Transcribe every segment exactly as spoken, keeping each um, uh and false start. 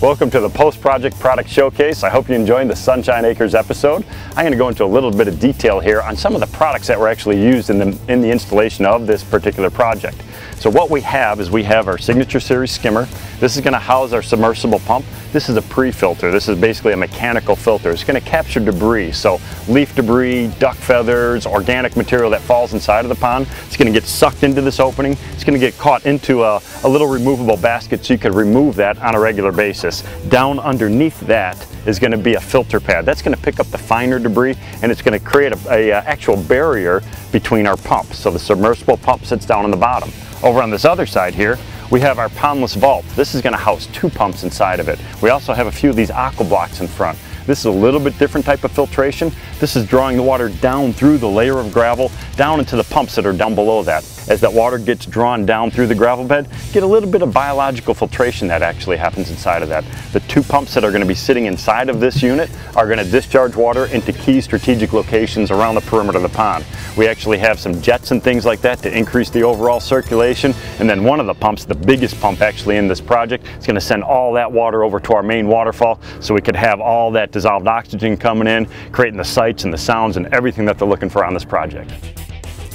Welcome to the post-project product showcase. I hope you enjoyed the Sunshine Acres episode. I'm going to go into a little bit of detail here on some of the products that were actually used in the, in the installation of this particular project. So what we have is we have our Signature Series skimmer. This is going to house our submersible pump. This is a pre-filter. This is basically a mechanical filter. It's going to capture debris, so leaf debris, duck feathers, organic material that falls inside of the pond. It's going to get sucked into this opening. It's going to get caught into a, a little removable basket so you can remove that on a regular basis. Down underneath that is going to be a filter pad. That's going to pick up the finer debris and it's going to create a, a uh, actual barrier between our pumps. So the submersible pump sits down on the bottom. Over on this other side here, we have our pondless vault. This is going to house two pumps inside of it. We also have a few of these AquaBlocks in front. This is a little bit different type of filtration. This is drawing the water down through the layer of gravel, down into the pumps that are down below that. As that water gets drawn down through the gravel bed, get a little bit of biological filtration that actually happens inside of that. The two pumps that are going to be sitting inside of this unit are going to discharge water into key strategic locations around the perimeter of the pond. We actually have some jets and things like that to increase the overall circulation, and then one of the pumps, the biggest pump actually in this project, is going to send all that water over to our main waterfall so we could have all that dissolved oxygen coming in, creating the sights and the sounds and everything that they're looking for on this project.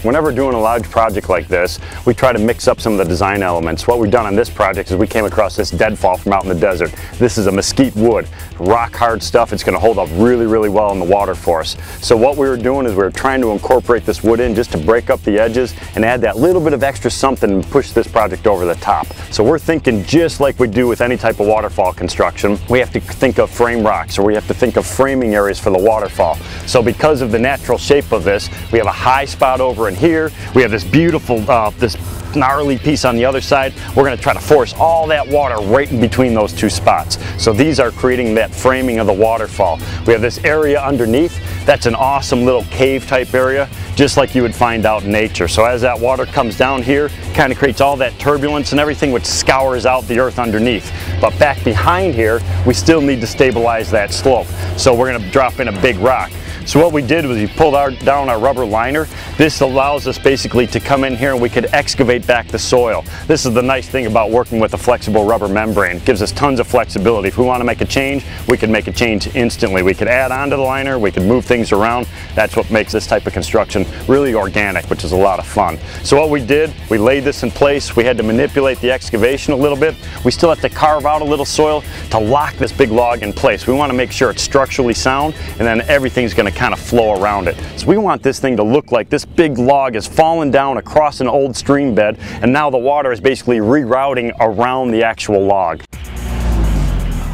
Whenever doing a large project like this, we try to mix up some of the design elements. What we've done on this project is we came across this deadfall from out in the desert. This is a mesquite wood, rock hard stuff. It's going to hold up really, really well in the water for us. So what we were doing is we were trying to incorporate this wood in just to break up the edges and add that little bit of extra something and push this project over the top. So we're thinking just like we do with any type of waterfall construction. We have to think of frame rocks, or we have to think of framing areas for the waterfall. So because of the natural shape of this, we have a high spot over here. We have this beautiful, uh, this gnarly piece on the other side. We're going to try to force all that water right in between those two spots. So these are creating that framing of the waterfall. We have this area underneath. That's an awesome little cave type area, just like you would find out in nature. So as that water comes down here, kind of creates all that turbulence and everything, which scours out the earth underneath. But back behind here, we still need to stabilize that slope. So we're going to drop in a big rock. So what we did was we pulled our, down our rubber liner. This allows us basically to come in here and we could excavate back the soil. This is the nice thing about working with a flexible rubber membrane. It gives us tons of flexibility. If we want to make a change, we can make a change instantly. We could add onto the liner, we could move things around. That's what makes this type of construction really organic, which is a lot of fun. So what we did, we laid this in place. We had to manipulate the excavation a little bit. We still have to carve out a little soil to lock this big log in place. We want to make sure it's structurally sound, and then everything's going to kind of flow around it. So we want this thing to look like this big log is falling down across an old stream bed, and now the water is basically rerouting around the actual log.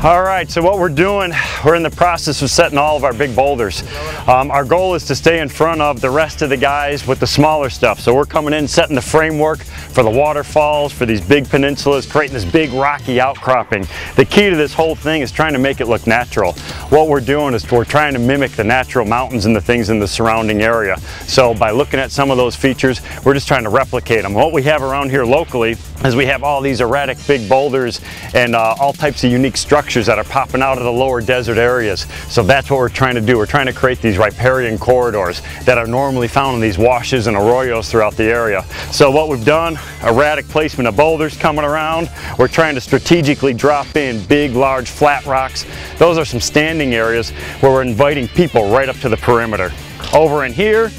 All right, so what we're doing, we're in the process of setting all of our big boulders. Um, our goal is to stay in front of the rest of the guys with the smaller stuff. So we're coming in, setting the framework for the waterfalls, for these big peninsulas, creating this big rocky outcropping. The key to this whole thing is trying to make it look natural. What we're doing is we're trying to mimic the natural mountains and the things in the surrounding area. So by looking at some of those features, we're just trying to replicate them. What we have around here locally is we have all these erratic big boulders and uh, all types of unique structures that are popping out of the lower desert areas. So that's what we're trying to do. We're trying to create these riparian corridors that are normally found in these washes and arroyos throughout the area. So what we've done, erratic placement of boulders coming around. We're trying to strategically drop in big, large, flat rocks. Those are some standing areas where we're inviting people right up to the perimeter. Over in here,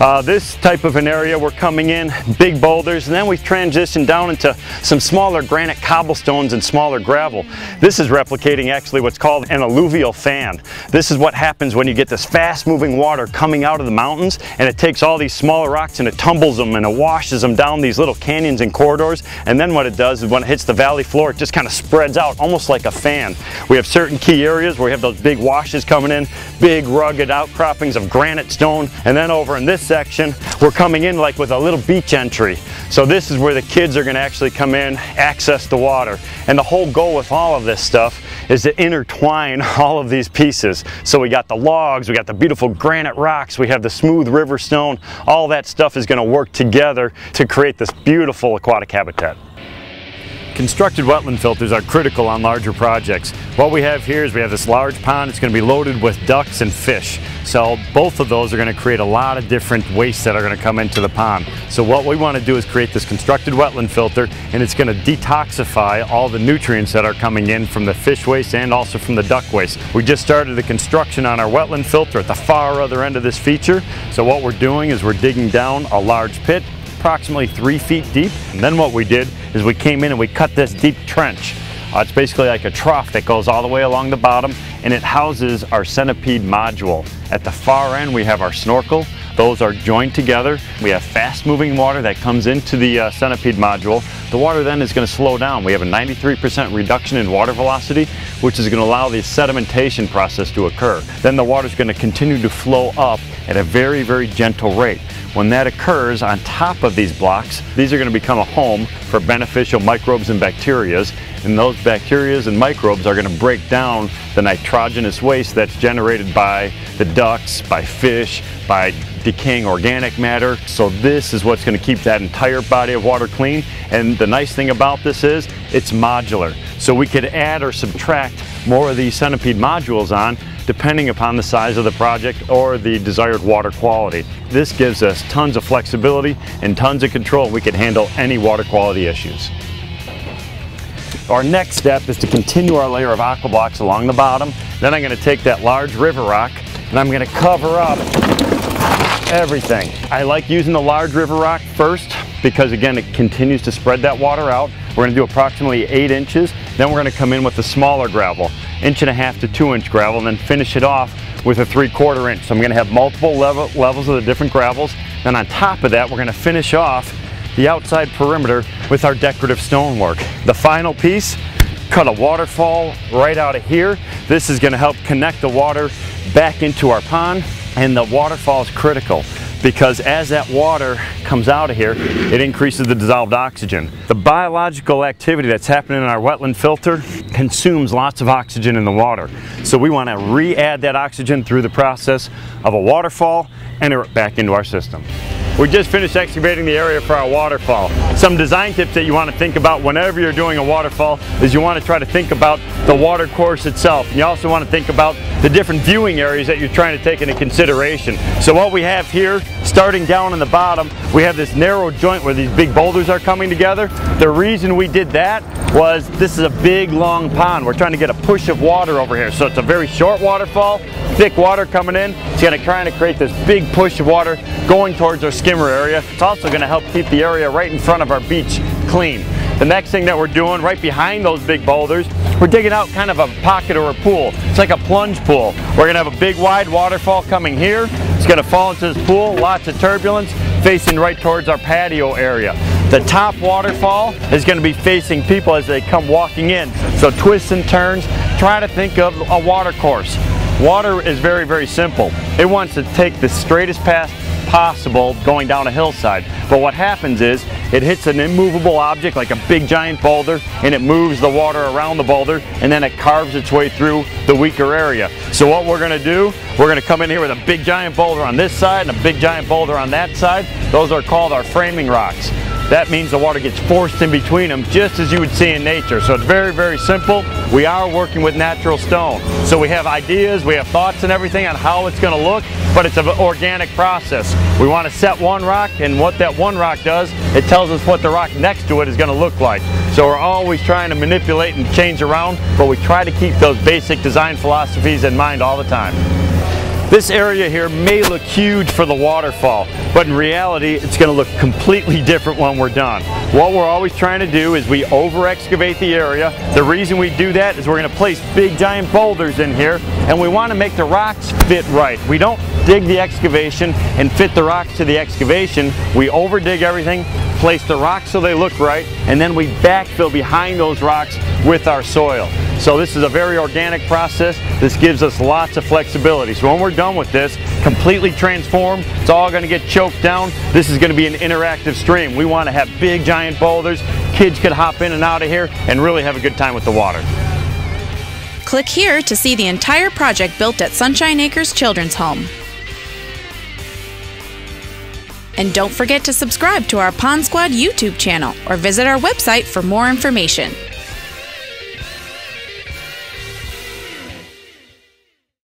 Uh, this type of an area, we're coming in big boulders, and then we transition down into some smaller granite cobblestones and smaller gravel. This is replicating actually what's called an alluvial fan. This is what happens when you get this fast moving water coming out of the mountains, and it takes all these smaller rocks and it tumbles them and it washes them down these little canyons and corridors, and then what it does is when it hits the valley floor, it just kind of spreads out almost like a fan. We have certain key areas where we have those big washes coming in, big rugged outcroppings of granite stone, and then over in this section, we're coming in like with a little beach entry. So this is where the kids are going to actually come in, access the water. And the whole goal with all of this stuff is to intertwine all of these pieces. So we got the logs, we got the beautiful granite rocks, we have the smooth river stone. All that stuff is going to work together to create this beautiful aquatic habitat. Constructed wetland filters are critical on larger projects. What we have here is we have this large pond. It's going to be loaded with ducks and fish. So both of those are going to create a lot of different wastes that are going to come into the pond. So what we want to do is create this constructed wetland filter, and it's going to detoxify all the nutrients that are coming in from the fish waste and also from the duck waste. We just started the construction on our wetland filter at the far other end of this feature. So what we're doing is we're digging down a large pit, approximately three feet deep, and then what we did is we came in and we cut this deep trench. Uh, it's basically like a trough that goes all the way along the bottom, and it houses our centipede module. At the far end we have our snorkel. Those are joined together. We have fast moving water that comes into the uh, centipede module. The water then is going to slow down. We have a ninety-three percent reduction in water velocity, which is going to allow the sedimentation process to occur. Then the water is going to continue to flow up at a very, very gentle rate. When that occurs on top of these blocks, these are going to become a home for beneficial microbes and bacteria, and those bacteria and microbes are going to break down the nitrogenous waste that's generated by the ducks, by fish, by decaying organic matter. So this is what's going to keep that entire body of water clean, and the nice thing about this is it's modular. So we could add or subtract more of these centipede modules on depending upon the size of the project or the desired water quality. This gives us tons of flexibility and tons of control. We can handle any water quality issues. Our next step is to continue our layer of AquaBlocks along the bottom. Then I'm going to take that large river rock and I'm going to cover up everything. I like using the large river rock first because, again, it continues to spread that water out. We're going to do approximately eight inches. Then we're going to come in with the smaller gravel, inch and a half to two inch gravel, and then finish it off with a three quarter inch. So I'm going to have multiple level, levels of the different gravels. Then on top of that, we're going to finish off the outside perimeter with our decorative stonework. The final piece, cut a waterfall right out of here. This is going to help connect the water back into our pond, and the waterfall is critical because as that water comes out of here, it increases the dissolved oxygen. The biological activity that's happening in our wetland filter consumes lots of oxygen in the water. So we want to re-add that oxygen through the process of a waterfall, enter it back into our system. We just finished excavating the area for our waterfall. Some design tips that you want to think about whenever you're doing a waterfall is you want to try to think about the water course itself. You also want to think about the different viewing areas that you're trying to take into consideration. So what we have here, starting down in the bottom, we have this narrow joint where these big boulders are coming together. The reason we did that was this is a big long pond. We're trying to get a push of water over here. So it's a very short waterfall, thick water coming in. It's going to try to create this big push of water going towards our skimmer area. It's also going to help keep the area right in front of our beach clean. The next thing that we're doing right behind those big boulders, we're digging out kind of a pocket or a pool. It's like a plunge pool. We're going to have a big wide waterfall coming here. It's going to fall into this pool, lots of turbulence, facing right towards our patio area. The top waterfall is going to be facing people as they come walking in. So twists and turns, try to think of a water course. Water is very, very simple. It wants to take the straightest path possible going down a hillside, but what happens is it hits an immovable object like a big giant boulder, and it moves the water around the boulder, and then it carves its way through the weaker area. So what we're going to do, we're going to come in here with a big giant boulder on this side and a big giant boulder on that side. Those are called our framing rocks. That means the water gets forced in between them, just as you would see in nature. So it's very, very simple. We are working with natural stone. So we have ideas, we have thoughts and everything on how it's going to look, but it's an organic process. We want to set one rock, and what that one rock does, it tells us what the rock next to it is going to look like. So we're always trying to manipulate and change around, but we try to keep those basic design philosophies in mind all the time. This area here may look huge for the waterfall, but in reality it's going to look completely different when we're done. What we're always trying to do is we over-excavate the area. The reason we do that is we're going to place big giant boulders in here, and we want to make the rocks fit right. We don't dig the excavation and fit the rocks to the excavation. We over-dig everything, place the rocks so they look right, and then we backfill behind those rocks with our soil. So this is a very organic process. This gives us lots of flexibility. So when we're done with this, completely transformed, it's all going to get choked down. This is going to be an interactive stream. We want to have big giant boulders. Kids could hop in and out of here and really have a good time with the water. Click here to see the entire project built at Sunshine Acres Children's Home. And don't forget to subscribe to our Pond Squad YouTube channel or visit our website for more information.